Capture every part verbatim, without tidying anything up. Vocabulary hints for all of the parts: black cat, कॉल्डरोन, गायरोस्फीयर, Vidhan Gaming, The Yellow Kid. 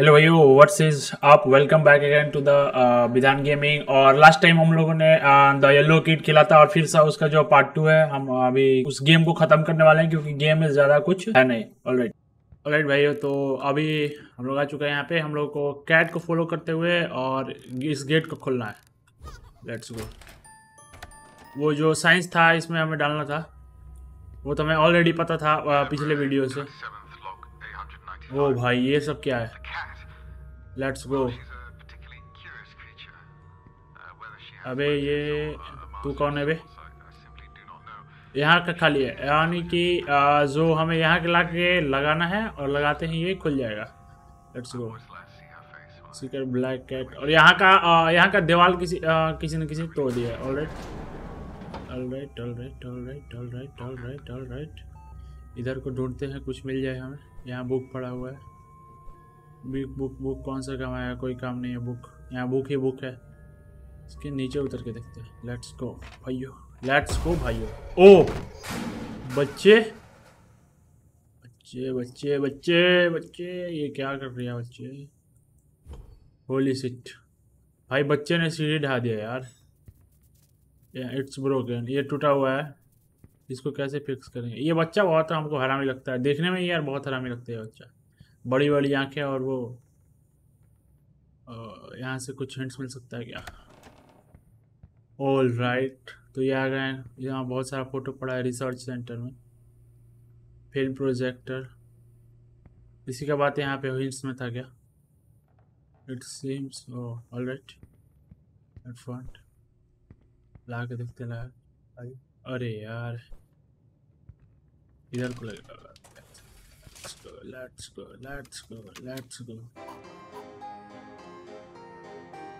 Hello भाइयों, what's is up, welcome back again to the Vidhan gaming. और last time हम लोगों ने द येलो किड खेला था और फिर से उसका जो पार्ट टू है, हम अभी उस गेम को खत्म करने वाले हैं क्योंकि गेम में ज़्यादा कुछ है नहीं। ऑलराइट ऑलराइट भाइयों, तो अभी हम लोग आ चुके हैं यहाँ पे। हम लोग को कैट को फॉलो करते हुए और इस गेट को खोलना है। Let's go. वो जो साइंस था इसमें हमें डालना था, वो तो हमें ऑलरेडी पता था पिछले वीडियो से। वो भाई ये सब क्या है? Let's go. अबे ये तू कौन है बे? यहाँ का खाली है, यानी कि जो हमें यहाँ के ला के लगाना है और लगाते ही ये खुल जाएगा। Let's go. Seeker black cat. और यहाँ का यहाँ का दीवार किसी किसी न किसी तोड़ दिया। Alright alright alright alright alright alright alright इधर को ढूंढते हैं, कुछ मिल जाए हमें। यहाँ बुक पड़ा हुआ है। बुक बुक बुक कौन सा काम आएगा? कोई काम नहीं है बुक। यहाँ बुक ही बुक है। इसके नीचे उतर के देखते हैं। लेट्स गो भाइयों, लेट्स गो भाइयों। ओ बच्चे बच्चे बच्चे बच्चे बच्चे ये क्या कर रहे हैं बच्चे? होली शिट भाई, बच्चे ने सीढ़ी ढहा दिया यार। It's broken. ये टूटा हुआ है, इसको कैसे फिक्स करेंगे? ये बच्चा बहुत हमको हरामी लगता है देखने में यार, बहुत हरामी लगता है बच्चा। बड़ी बड़ी आंखें और वो। यहाँ से कुछ हिंट्स मिल सकता है क्या? ऑल राइट, तो ये आ गए। यहाँ बहुत सारा फोटो पड़ा है रिसर्च सेंटर में। फिल्म प्रोजेक्टर, इसी का बात यहाँ पे हिंट्स में था क्या? It seems. All right, at front ला के देखते ला। अरे यार इधर को लगेगा। Let's go let's go let's गो।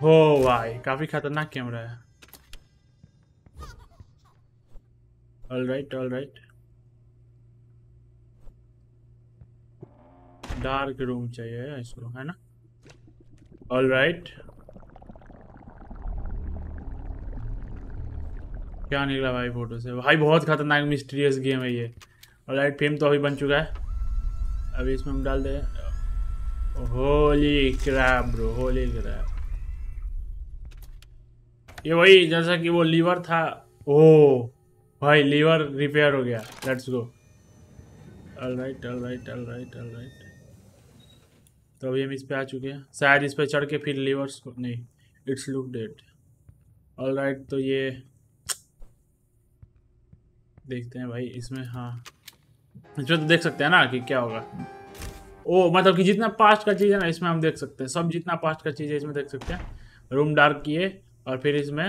हो भाई, काफी खतरनाक कैमरा है। ऑलराइट ऑलराइट डार्क रूम चाहिए इसको, है ना? ऑलराइट, क्या निकला भाई फोटो से? भाई बहुत खतरनाक मिस्टीरियस गेम है ये। ऑलराइट, फिल्म तो अभी बन चुका है, अभी इसमें हम डाल दे। Holy crap bro, holy crap. ये वही जैसा कि वो लीवर था। ओ भाई लीवर रिपेयर हो गया। Let's go. Alright alright alright alright तो अभी हम इस पे आ चुके हैं। शायद इस पे चढ़ के फिर लीवर्स को नहीं। It's look dead. ऑलराइट, तो ये देखते हैं भाई इसमें। हाँ, जो तो देख सकते हैं ना कि क्या होगा। ओ मतलब कि जितना पास्ट का चीज़ है ना इसमें हम देख सकते हैं सब। जितना पास्ट का चीज़ है इसमें देख सकते हैं। रूम डार्क किए और फिर इसमें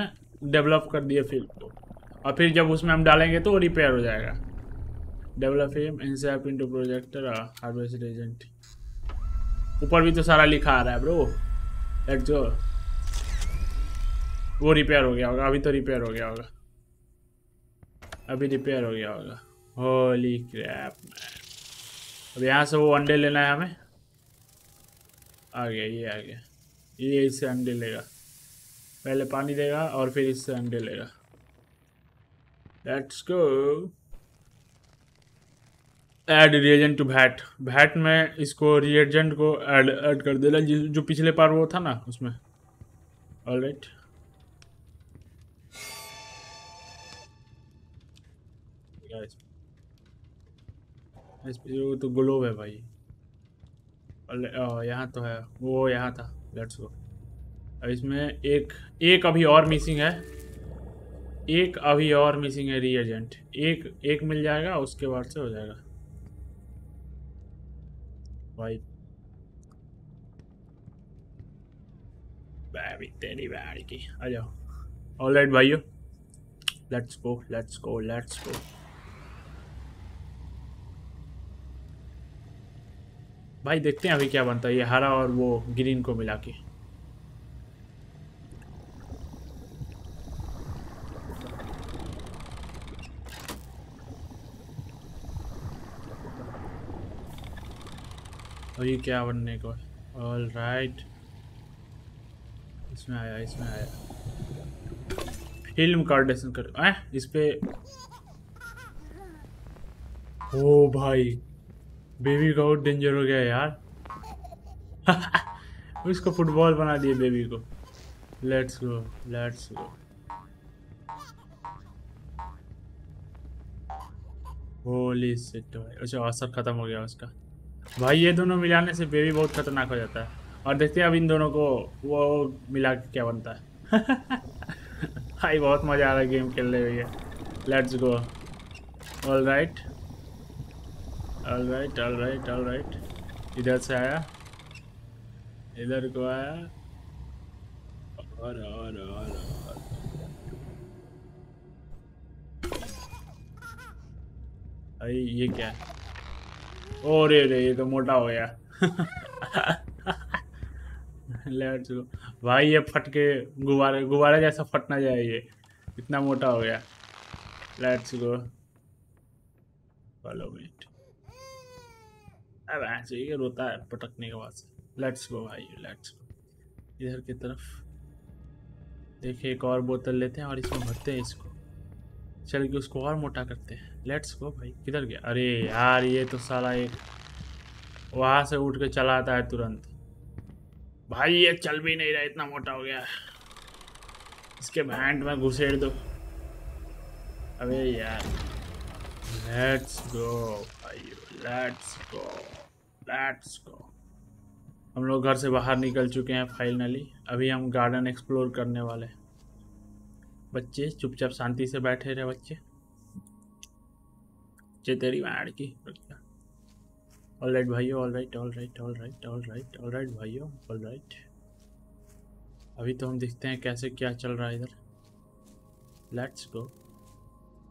डेवलप कर दिए फिल्म को, और फिर जब उसमें हम डालेंगे तो रिपेयर हो जाएगा। डेवलप फिल्म इंसेप इनटू प्रोजेक्टर हार्वेस्ट एजेंट। ऊपर भी तो सारा लिखा आ रहा है ब्रो। Let's go. वो रिपेयर हो गया होगा, अभी तो रिपेयर हो गया होगा, अभी रिपेयर हो गया होगा। Holy crap man. अब यहाँ से वो अंडे लेना है हमें। आ गया, ये आ गया। ये इससे अंडे लेगा, पहले पानी देगा और फिर इससे अंडे लेगा। Let's go. Add reagent to vat. Vat में इसको रिएजेंट को ऐड ऐड कर देना, जो पिछले बार वो था ना उसमें। ऑलराइट, तो ग्लोब है भाई। यहाँ तो है वो, यहाँ था। Let's go. अब इसमें एक एक अभी और मिसिंग है, एक अभी और मिसिंग है रिएजेंट। एक एक मिल जाएगा, उसके बाद से हो जाएगा भाई। भाई तेरी बारी की, आ जाओ। ऑलराइट भाइयों, let's go let's go let's go. भाई देखते हैं अभी क्या बनता है ये हरा और वो ग्रीन को मिला के। और ये क्या बनने को? ऑल राइट, इसमें आया इसमें आया फिल्म कार्डेशन कर। आ, इस पे। ओ भाई बेबी का बहुत डेंजर हो गया यार। उसको फुटबॉल बना दिए बेबी को। Let's go let's go. Holy shit भाई। अच्छा असर खत्म हो गया उसका भाई। ये दोनों मिलाने से बेबी बहुत खतरनाक हो जाता है। और देखते हैं अब इन दोनों को वो मिला के क्या बनता है। भाई बहुत मज़ा आ रहा है गेम खेलने में। Let's go. All right all right all right all right. इधर से आया, इधर को आया, और और और और अरे ये क्या है? ओ रे रे ये तो मोटा हो गया। लेट्स गो भाई। ये फट के गुब्बारे गुब्बारे जैसा फटना जाए, ये इतना मोटा हो गया। Let's go. Follow minute. अब ऐसे ये रोता है पटकने के बाद। लेट्स गो भाई लेट्स गो। इधर की तरफ देखिए एक और बोतल लेते हैं और इसमें भरते हैं इसको, चल के उसको और मोटा करते हैं। लेट्स गो भाई। किधर गया? अरे यार ये तो साला एक वहाँ से उठ के चला आता है तुरंत। भाई ये चल भी नहीं रहा, इतना मोटा हो गया। इसके बैंड में घुसेड़ दो। अबे यार। लेट्स गो भाई लेट्स गो लेट्स गो। हम लोग घर से बाहर निकल चुके हैं फाइनली। अभी हम गार्डन एक्सप्लोर करने वाले हैं। बच्चे चुपचाप शांति से बैठे रहे। बच्चे बच्चे तेरी मार की। ऑल राइट भाइयों all right all right all right all right all right भाइयों ऑल राइट। अभी तो हम देखते हैं कैसे क्या चल रहा है इधर। Let's go.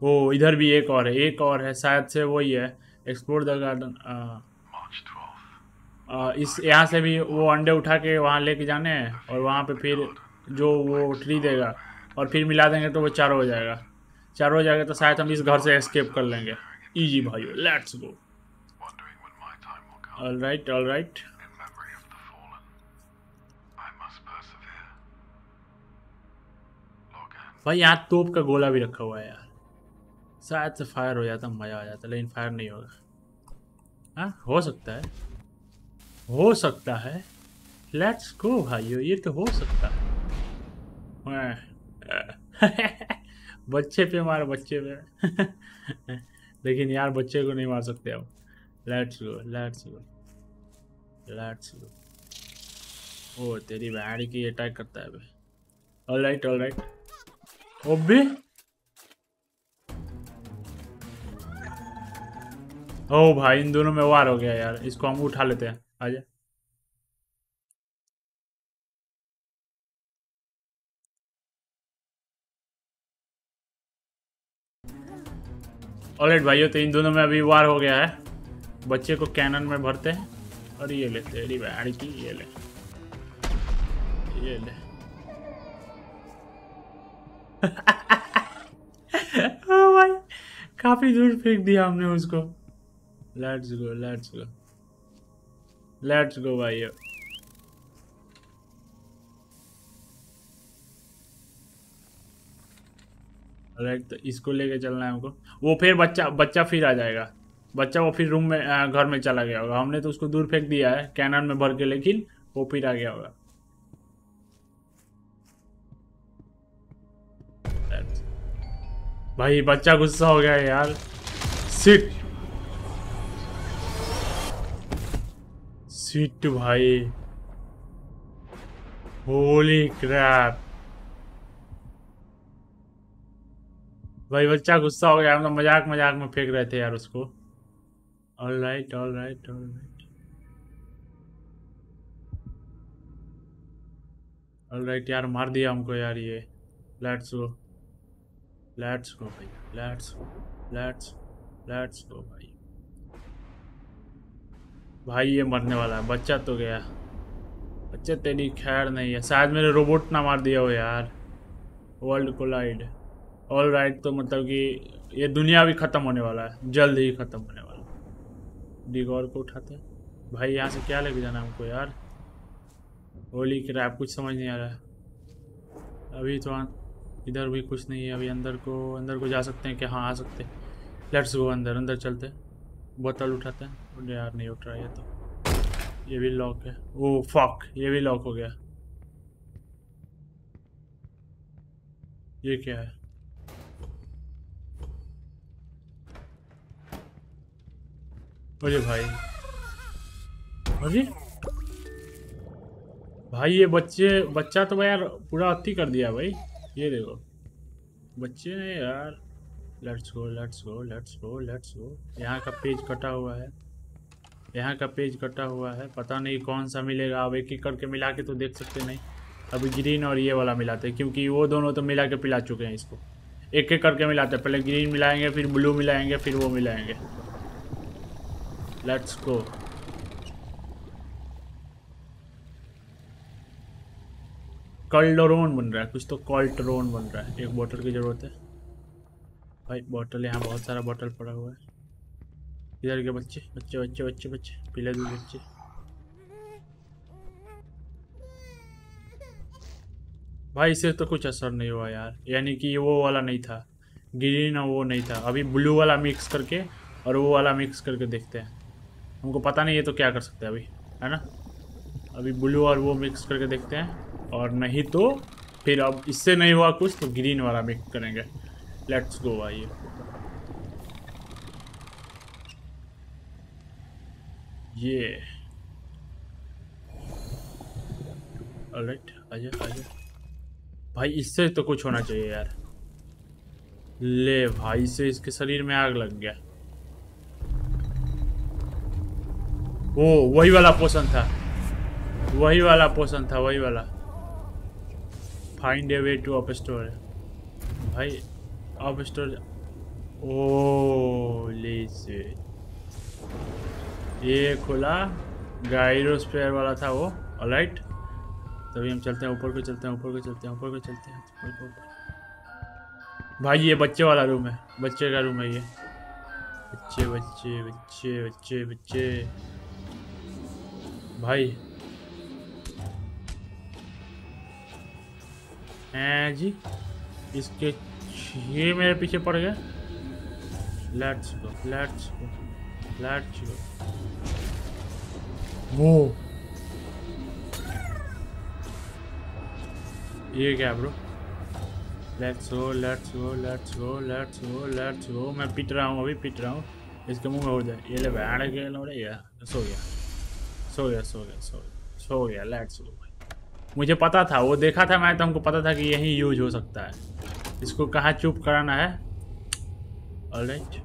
ओ इधर भी एक और है, एक और है, शायद से वही है। Explore the garden. आ, इस यहाँ से भी वो अंडे उठा के वहाँ लेके जाने हैं और वहाँ पे फिर जो वो ट्री देगा और फिर मिला देंगे तो वो चारों हो जाएगा। चारों हो जाएगा तो शायद हम इस घर से एस्केप कर लेंगे। इजी भाई let's go. All right all right. भाई यहाँ तोप का गोला भी रखा हुआ है यार, शायद से फायर हो जाता, मज़ा आ जाता, लेकिन फायर नहीं होगा। हाँ हो सकता है, हो सकता है। लेट्स गो भाइयों ये तो हो सकता है। बच्चे पे मार, बच्चे पे। लेकिन यार बच्चे को नहीं मार सकते अब। Let's go let's go let's go. ओ तेरी बहन की अटैक करता है भाई। All right all right. ओबे ओ भाई इन दोनों में वार हो गया यार। इसको हम उठा लेते हैं, आजा। ऑलराइट भाइयों तो इन दोनों में अभी वार हो गया है। बच्चे को कैनन में भरते हैं और ये लेते हैं। अरे की ये ले ये ले। ओ भाई काफी दूर फेंक दिया हमने उसको। Let's go let's go let's go भाई। राइट तो इसको लेके चलना है हमको। वो फिर बच्चा बच्चा फिर आ जाएगा। बच्चा वो फिर रूम में आ, घर में चला गया होगा। हमने तो उसको दूर फेंक दिया है कैनन में भर के, लेकिन वो फिर आ गया होगा। भाई बच्चा गुस्सा हो गया यार। सिट सीट भाई। होली क्रैप भाई बच्चा गुस्सा हो गया। हम तो मजाक मजाक में फेंक रहे थे यार उसको। All right all right all right all right. यार मार दिया हमको यार ये। लेट्स गो लेट्स गो भाई लेट्स लेट्स लेट्स गो भाई। भाई ये मरने वाला है। बच्चा तो गया, बच्चा तेरी खैर नहीं है। शायद मेरे रोबोट ना मार दिया हो यार। World collide. ऑल राइट तो मतलब कि ये दुनिया भी ख़त्म होने वाला है, जल्द ही ख़त्म होने वाला है। डिगोर को उठाते हैं भाई। यहाँ से क्या लेके जाना हमको यार? होली क्रैप कुछ समझ नहीं आ रहा है अभी तो। इधर भी कुछ नहीं है अभी। अंदर को अंदर को जा सकते हैं क्या? हाँ आ सकते हैं। लेट्स गो अंदर अंदर चलते हैं। बोतल उठाते हैं। यार नहीं उठ रहा ये तो। ये भी लॉक है। ओ फक, ये भी लॉक हो गया। ये क्या है? अरे भाई, अरे भाई ये बच्चे बच्चा तो भाई यार पूरा हत्ती कर दिया भाई। ये देखो बच्चे ने यार। Let's go let's go let's go let's go. यहाँ का पेज कटा हुआ है, यहाँ का पेज कटा हुआ है, पता नहीं कौन सा मिलेगा। अब एक एक करके मिला के तो देख सकते नहीं। अभी ग्रीन और ये वाला मिलाते, क्योंकि वो दोनों तो मिला के पिला चुके हैं इसको। एक एक करके मिलाते, पहले ग्रीन मिलाएंगे, फिर ब्लू मिलाएंगे, फिर वो मिलाएंगे। Let's go. कॉल्डरोन बन रहा है कुछ तो, कॉल्डरोन बन रहा है। एक बोतल की ज़रूरत है भाई, बोतल यहाँ बहुत सारा बोतल पड़ा हुआ है। इधर के बच्चे बच्चे बच्चे बच्चे बच्चे पीले दूध बच्चे। भाई इससे तो कुछ असर नहीं हुआ यार, यानी कि वो वाला नहीं था, ग्रीन और वो नहीं था। अभी ब्लू वाला मिक्स करके और वो वाला मिक्स करके देखते हैं। हमको पता नहीं ये तो क्या कर सकते हैं अभी, है ना। अभी ब्लू और वो मिक्स करके देखते हैं, और नहीं तो फिर अब इससे नहीं हुआ कुछ तो ग्रीन वाला मिक्स करेंगे। लेट्स गो भाई। ये ऑलराइट, आजा आजा भाई। इससे तो कुछ होना चाहिए यार। ले भाई, से इसके शरीर में आग लग गया। ओ वही वाला पोषण था, वही वाला पोषण था, वही वाला। Find a way to up store भाई, अप स्टोर। ओ ले से ये खुला गायरोस्फीयर वाला था वो। ऑलराइट, तभी हम चलते हैं ऊपर को, चलते हैं ऊपर को, चलते हैं ऊपर को, चलते हैं ऊपर को। भाई ये बच्चे वाला रूम है, बच्चे का रूम है ये। बच्चे बच्चे बच्चे बच्चे बच्चे भाई। हैं जी, इसके ये मेरे पीछे पड़ गया। Let's go let's go let's go. वो ये क्या bro? Let's go let's go let's go let's go let's go. मैं पिट रहा हूँ, अभी पिट रहा हूँ, इसके मुंह में हो जाए। ये ले बैठ गया, यार सो गया सो गया सो गया सो गया सो गया। Let's go. मुझे पता था, वो देखा था मैं, तो हमको पता था कि यही यूज हो सकता है। इसको कहाँ चुप कराना है। ऑलराइट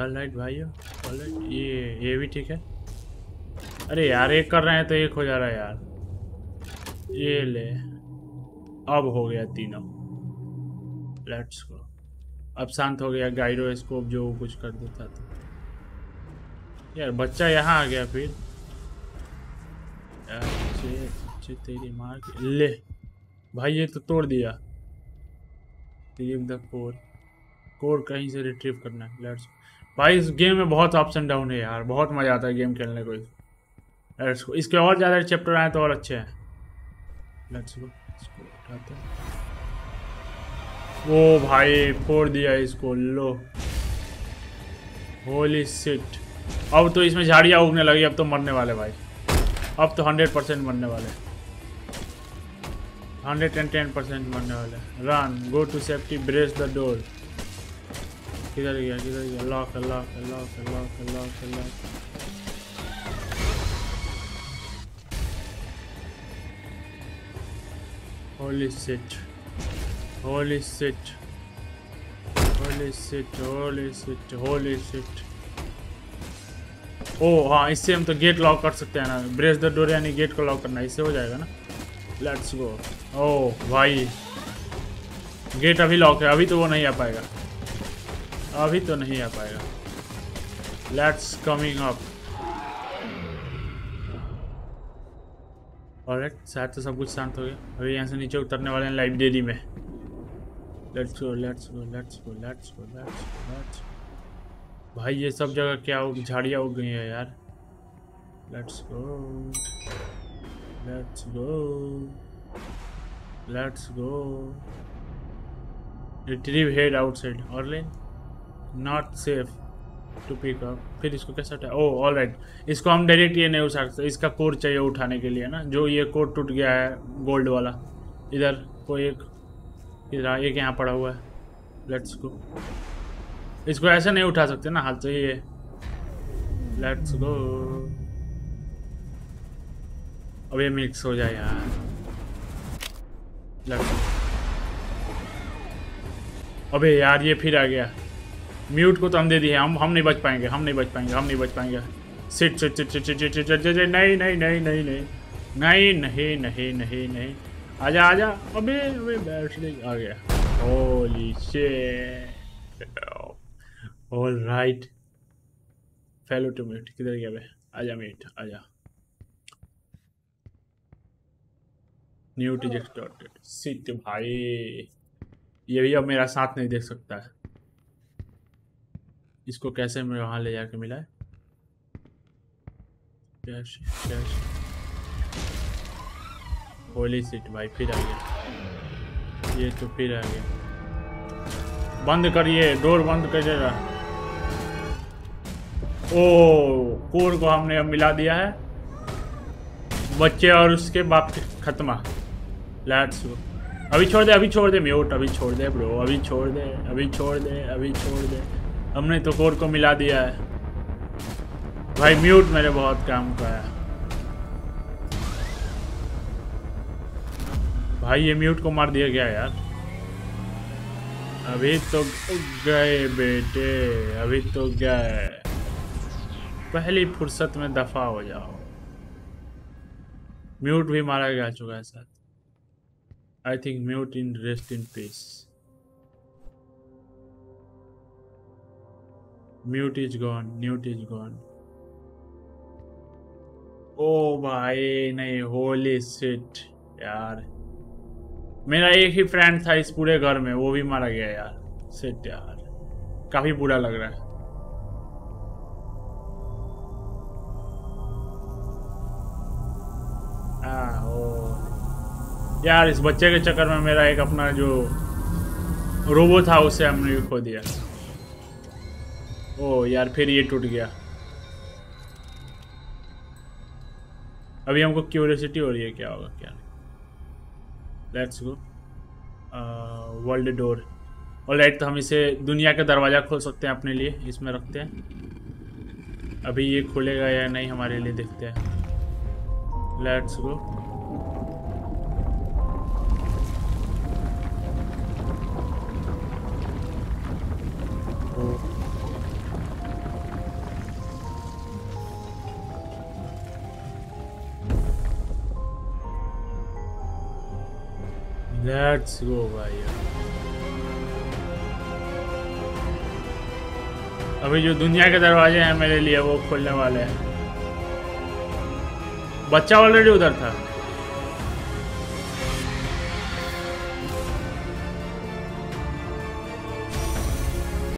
ऑलराइट भाइयों, ऑलराइट। ये ये भी ठीक है। अरे यार एक कर रहे हैं तो एक हो जा रहा है यार। ये ले, अब हो गया तीनों। Let's go. अब शांत हो गया गायरो स्कोप जो कुछ कर देता था यार। बच्चा यहाँ आ गया फिर यार। चे, चे तेरी मार के। ले भाई ये तो तोड़ दिया। रिट्रीव द कोर, कोर कहीं से रिट्रीव करना है। लेट्स भाई इस गेम में बहुत अप्स एंड डाउन है यार, बहुत मज़ा आता है गेम खेलने को। Let's go. इसके और ज़्यादा चैप्टर आए तो और अच्छे हैं। Let's go. इसको उठाते हैं। ओ भाई फोड़ दिया इसको। लो होली शिट। अब तो इसमें झाड़ियाँ उगने लगी, अब तो मरने वाले भाई, अब तो हंड्रेड परसेंट मरने वाले, हंड्रेड एंड टेन परसेंट मरने वाले। Run, go to safety, brace the door. किधर गया किधर गया? Lock lock lock lock lock lock. Holy shit, holy shit, holy shit, holy shit, holy shit. ओ हाँ, इससे हम तो गेट लॉक कर सकते हैं ना। ब्रेस द डोर यानी गेट को लॉक करना, इससे हो जाएगा ना। Let's go. ओ भाई गेट अभी लॉक है, अभी तो वो नहीं आ पाएगा, अभी तो नहीं आ पाएगा। Let's coming up. ऑलराइट, शायद तो सब कुछ शांत हो गया। अभी यहाँ से नीचे उतरने वाले हैं लाइब्रेरी में। Let's go let's go let's go let's go let's let's. भाई ये सब जगह क्या झाड़ियाँ उग गई है यार। Let's go let's go let's go. Retrieve head outside. और ले, not safe. To pick up, फिर इसको कैसे हटाए? ओ ऑल राइट, इसको हम डायरेक्ट ये नहीं उठा सकते, इसका कोड चाहिए उठाने के लिए ना, जो ये कोड टूट गया है गोल्ड वाला, इधर कोई एक इधर एक यहाँ पड़ा हुआ है, लेट्स गो। इसको ऐसे नहीं उठा सकते ना हाथ से, ये लेट्स गो। अब ये मिक्स हो जाए यार, लेट्स गो। अबे यार ये फिर आ गया, म्यूट को तो हम दे दिए, हम हम नहीं बच पाएंगे, हम नहीं बच पाएंगे, हम नहीं बच पाएंगे। Sit sit sit sit sit sit sit नहीं नहीं नहीं नहीं नहीं नहीं नहीं नहीं नहीं नहीं आजा आजा। अबे अबे बैटरी आ गया, holy shit. All right, fellow to mute, किधर गया बे? आजा म्यूट आजा। न्यू टिकट डॉटेड सिट भाई, ये भी अब मेरा साथ नहीं देख सकता है। इसको कैसे मैं वहाँ ले जाके मिला है? कैश कैश, होली शिट भाई फिर आ गया, ये तो फिर आ गया। बंद करिए डोर, बंद कर देगा। ओ कोर को हमने अब मिला दिया है, बच्चे और उसके बाप के खत्मा। लेट्स गो, अभी छोड़ दे, अभी छोड़ दे म्यूट, अभी छोड़ दे ब्रो, अभी छोड़ दे अभी छोड़ दे अभी छोड़ दे। हमने तो कोर को मिला दिया है भाई। म्यूट मेरे बहुत काम का है भाई, ये म्यूट को मार दिया गया यार। अभी तो गए बेटे, अभी तो गए, पहली फुर्सत में दफा हो जाओ। म्यूट भी मारा गया चुका है साथ। I think mute in rest in peace, mute is gone, mute is gone. ओ भाई नहीं, होली शिट यार, मेरा एक ही फ्रेंड था इस पूरे घर में, वो भी मारा गया यार। शिट यार, काफी बुरा लग रहा है। आ, ओ यार इस बच्चे के चक्कर में मेरा एक अपना जो रोबो था उसे हमने खो दिया। ओ यार फिर ये टूट गया। अभी हमको क्यूरियोसिटी हो रही है क्या होगा क्या नहीं। Let's go, world door. Alright, तो हम इसे दुनिया का दरवाज़ा खोल सकते हैं अपने लिए, इसमें रखते हैं। अभी ये खुलेगा या नहीं हमारे लिए, देखते हैं। लेट्स गो, लेट्स गो भाई। अभी जो दुनिया के दरवाजे हैं मेरे लिए वो खोलने वाले हैं। बच्चा ऑलरेडी उधर था।